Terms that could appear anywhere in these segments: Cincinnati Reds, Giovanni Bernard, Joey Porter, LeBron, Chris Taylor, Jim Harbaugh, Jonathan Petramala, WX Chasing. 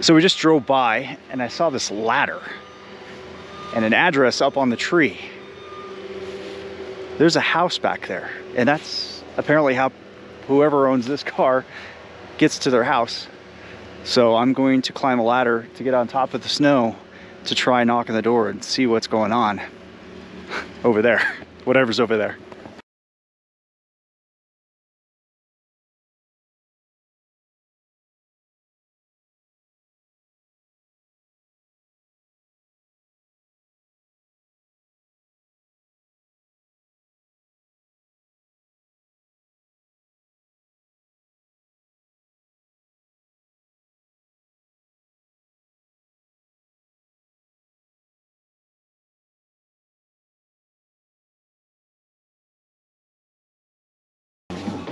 So we just drove by and I saw this ladder and an address up on the tree. There's a house back there, and that's apparently how whoever owns this car gets to their house. So I'm going to climb a ladder to get on top of the snow to try knocking the door and see what's going on over there, whatever's over there.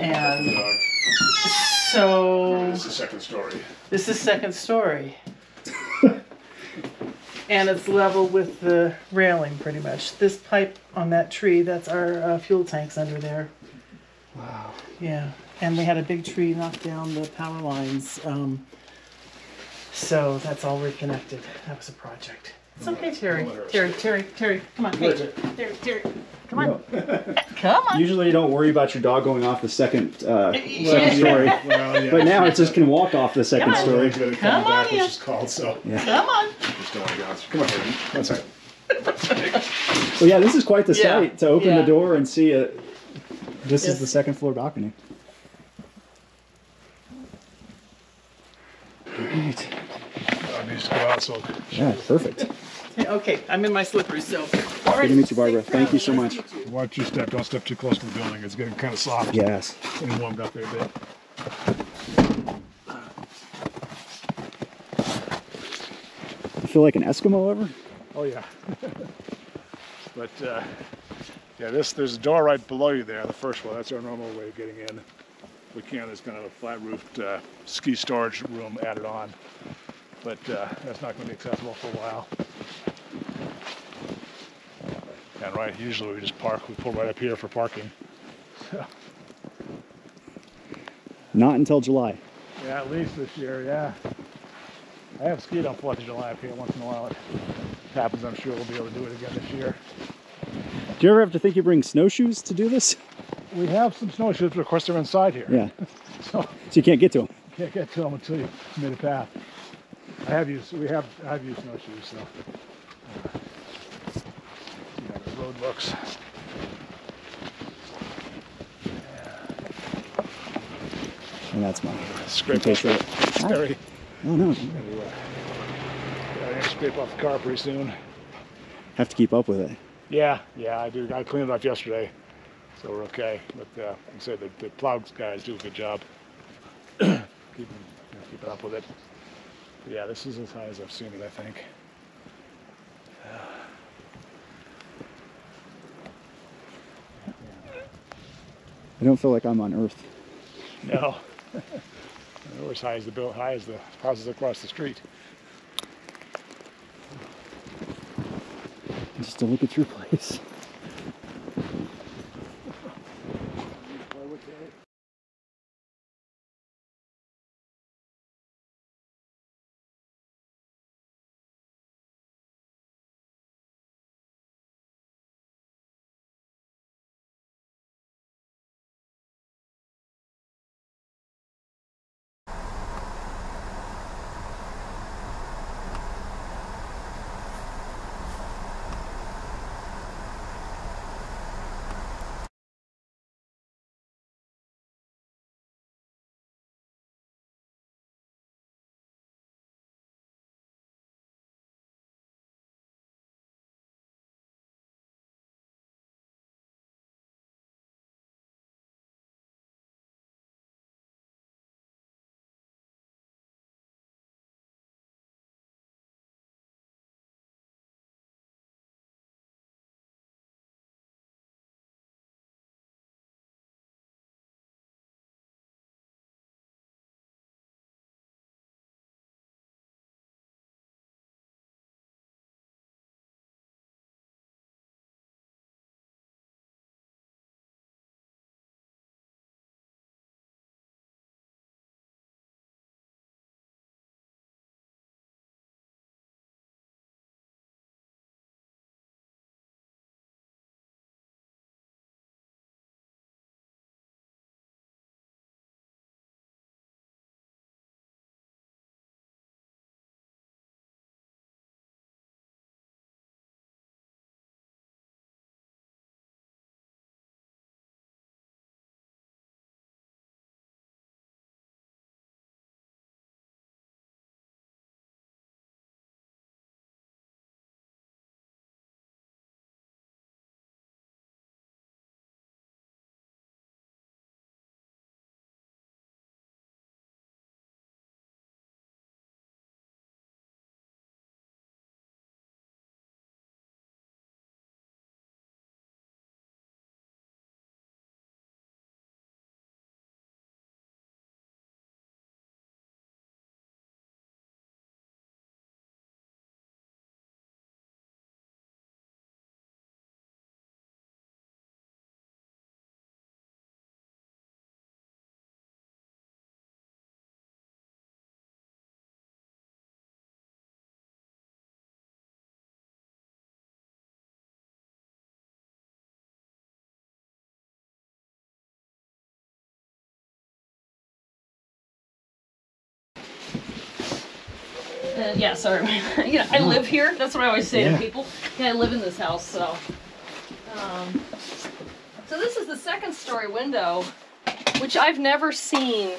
And so this is second story. This is second story. And it's level with the railing pretty much. This pipe on that tree, that's our fuel tanks under there. Wow. Yeah. And they had a big tree knock down the power lines. So that's all reconnected. That was a project. It's okay, Terry, come on. Hey, Terry, come on. No. Come on. Usually you don't worry about your dog going off the second story. Well, yeah. But now it just can walk off the second story. Come on, yeah. Come on. Come on, Terry. That's right. So yeah, this is quite the sight to open the door and see it. This is the second floor balcony. All right. To go out, so. Yeah, perfect. Okay, I'm in my slippers, so. All right. Good to meet you, Barbara. Thank you so much. Watch your step. Don't step too close to the building. It's getting kind of soft. Yes. And warmed up there a bit. You feel like an Eskimo ever? Oh, yeah. But, yeah, there's a door right below you there, the first one. That's our normal way of getting in. If we can, there's kind of a flat-roofed ski storage room added on. But that's not going to be accessible for a while. And right, usually we just park. We pull right up here for parking. Not until July. Yeah, at least this year, yeah. I have skied on 4th of July up here once in a while. It happens, I'm sure we'll be able to do it again this year. Do you ever have to think you bring snowshoes to do this? We have some snowshoes, but of course they're inside here. Yeah. So you can't get to them. You can't get to them until you've made a path. I have used snowshoes, so see how the road looks. Yeah. And that's mine. Scrape off the car. Oh no. Gotta scrape off the car pretty soon. Have to keep up with it. Yeah, yeah, I do. I cleaned it up yesterday, so we're okay. But like I said, the plow guys do a good job keeping up with it. Yeah, this is as high as I've seen it, I think. I don't feel like I'm on Earth. No. We're as high as the houses across the street. Just to look at your place. yeah, sorry. You know, I live here. That's what I always say to people. Yeah, I live in this house, so. So this is the second story window, which I've never seen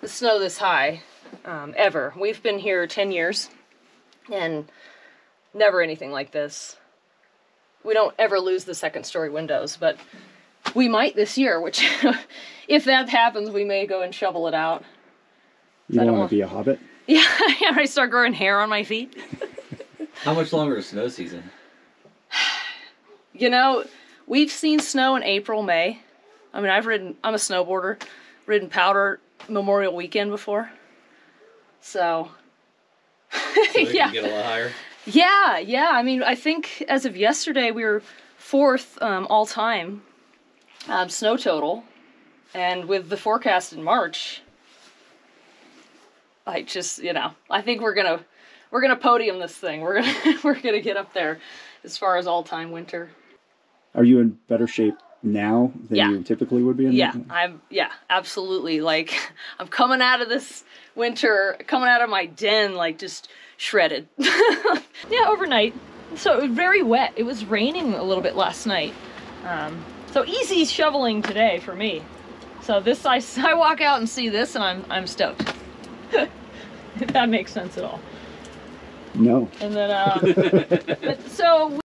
the snow this high, ever. We've been here 10 years, and never anything like this. We don't ever lose the second story windows, but we might this year, which if that happens, we may go and shovel it out. You don't want to be a hobbit? Yeah, I already start growing hair on my feet. How much longer is snow season? You know, we've seen snow in April, May. I mean, I'm a snowboarder, ridden powder Memorial weekend before. So, so yeah. Can get a lot higher? Yeah, yeah. I mean, I think as of yesterday, we were fourth all time snow total. And with the forecast in March, I just, you know, I think we're gonna podium this thing. We're gonna get up there as far as all time winter. Are you in better shape now than you typically would be? Yeah, absolutely. Like, I'm coming out of this winter, coming out of my den, like, just shredded. Yeah, overnight. So it was very wet. It was raining a little bit last night. So easy shoveling today for me. So this, I walk out and see this, and I'm stoked. If that makes sense at all. No. And then, but so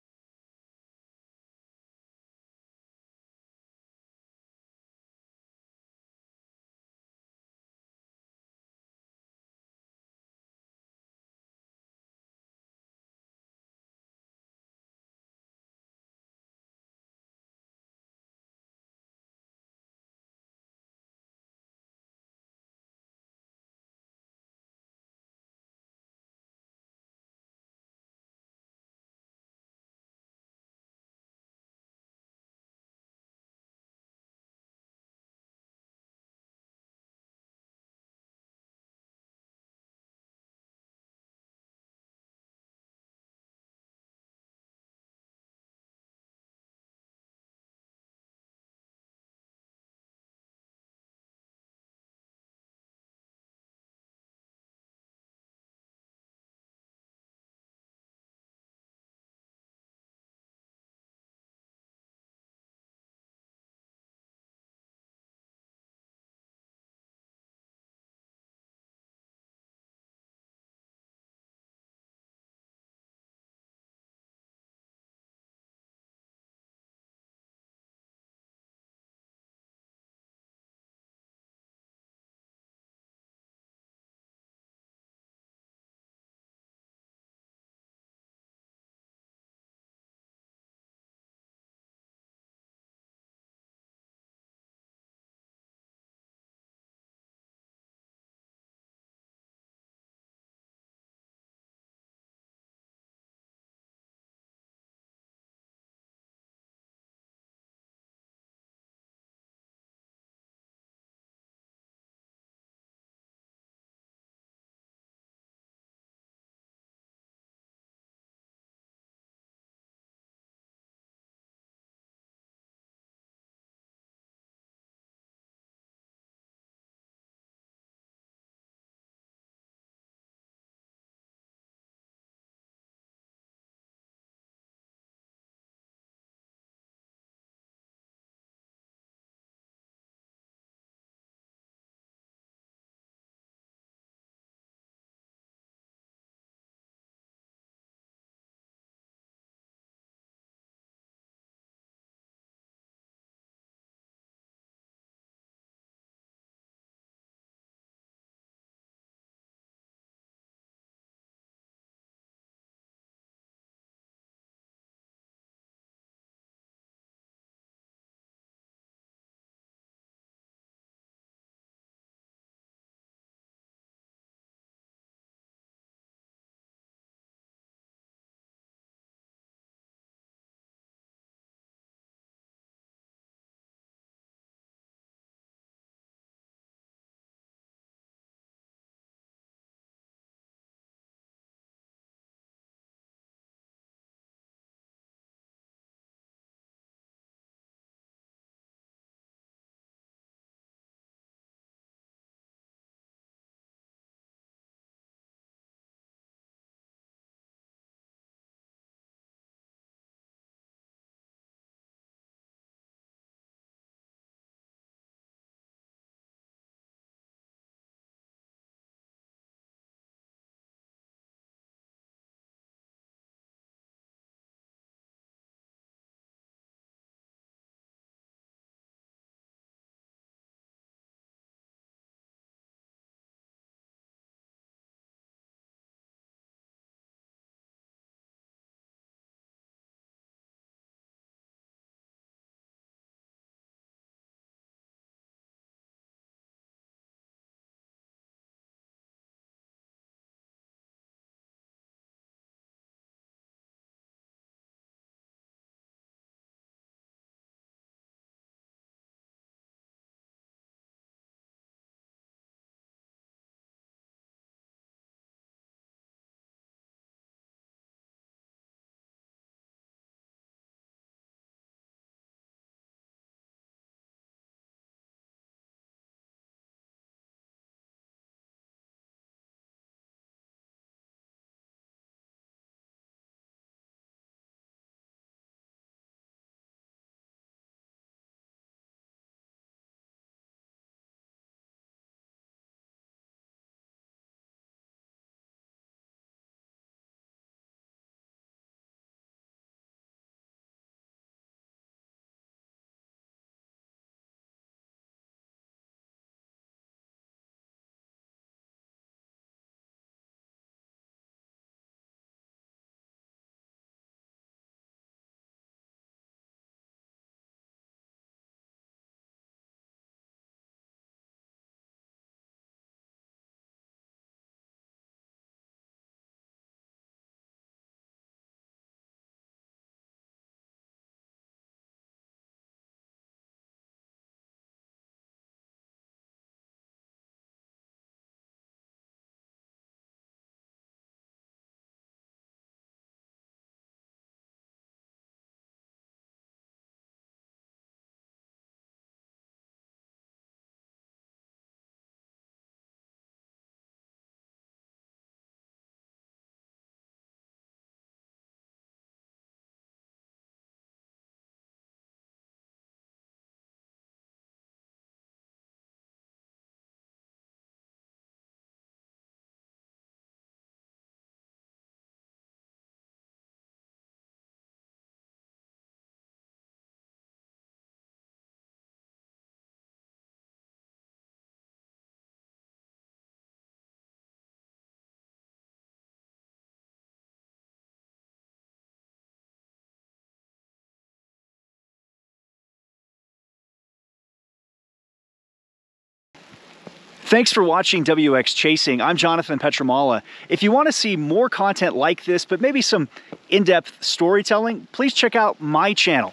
Thanks for watching WX Chasing. I'm Jonathan Petramala. If you want to see more content like this, but maybe some in-depth storytelling, please check out my channel.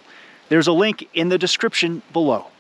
There's a link in the description below.